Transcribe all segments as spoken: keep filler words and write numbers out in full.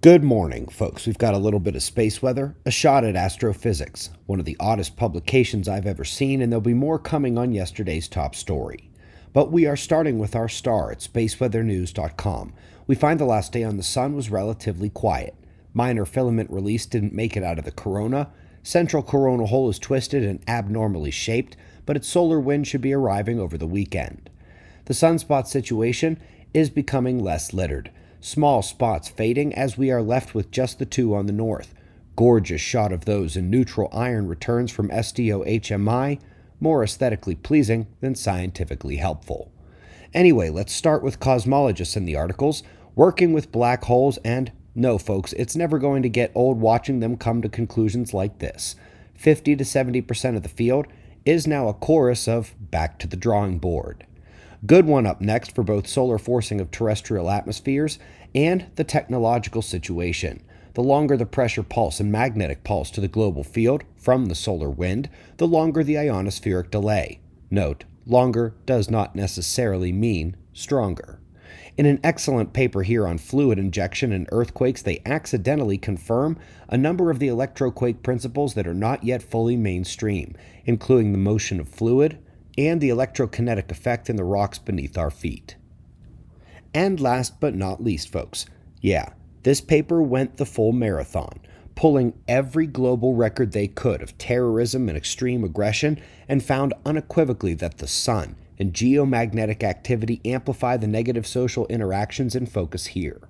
Good morning, folks. We've got a little bit of space weather, a shot at astrophysics, one of the oddest publications I've ever seen, and there'll be more coming on yesterday's top story. But we are starting with our star at space weather news dot com. We find the last day on the sun was relatively quiet. Minor filament release didn't make it out of the corona. Central coronal hole is twisted and abnormally shaped, but its solar wind should be arriving over the weekend. The sunspot situation is becoming less littered. Small spots fading as we are left with just the two on the north. Gorgeous shot of those in neutral iron returns from S D O H M I, more aesthetically pleasing than scientifically helpful. Anyway, let's start with cosmologists in the articles, working with black holes, and no folks, it's never going to get old watching them come to conclusions like this. fifty to seventy percent of the field is now a chorus of back to the drawing board. Good one up next for both solar forcing of terrestrial atmospheres and the technological situation. The longer the pressure pulse and magnetic pulse to the global field from the solar wind, the longer the ionospheric delay. Note, longer does not necessarily mean stronger. In an excellent paper here on fluid injection and earthquakes, they accidentally confirm a number of the electroquake principles that are not yet fully mainstream, including the motion of fluid, and the electrokinetic effect in the rocks beneath our feet. And last but not least, folks, yeah, this paper went the full marathon, pulling every global record they could of terrorism and extreme aggression, and found unequivocally that the sun and geomagnetic activity amplify the negative social interactions in focus here.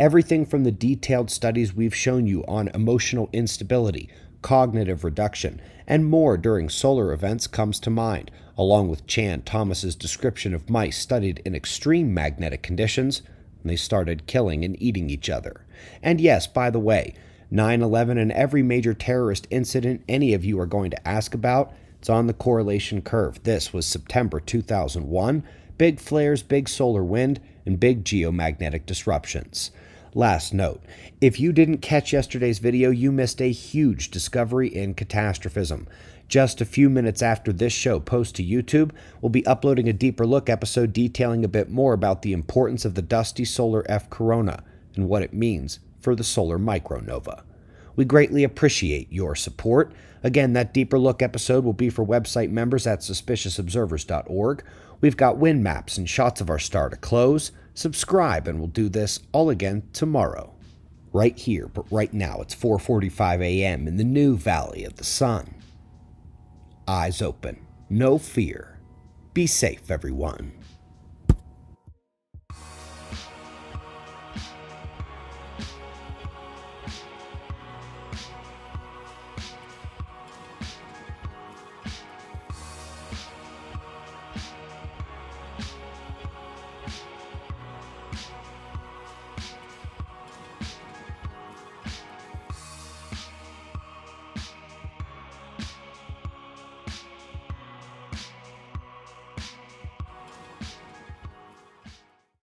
Everything from the detailed studies we've shown you on emotional instability, cognitive reduction, and more during solar events comes to mind, along with Chan Thomas's description of mice studied in extreme magnetic conditions, and they started killing and eating each other. And yes, by the way, nine eleven and every major terrorist incident any of you are going to ask about, it's on the correlation curve. This was September two thousand one, big flares, big solar wind, and big geomagnetic disruptions. Last note, if you didn't catch yesterday's video, you missed a huge discovery in catastrophism. Just a few minutes after this show posts to YouTube, we'll be uploading a Deeper Look episode detailing a bit more about the importance of the dusty solar F corona and what it means for the solar micronova. We greatly appreciate your support. Again, that Deeper Look episode will be for website members at suspicious observers dot org. We've got wind maps and shots of our star to close. Subscribe, and we'll do this all again tomorrow. Right here, but right now it's four forty-five a m in the new Valley of the Sun. Eyes open, no fear. Be safe, everyone.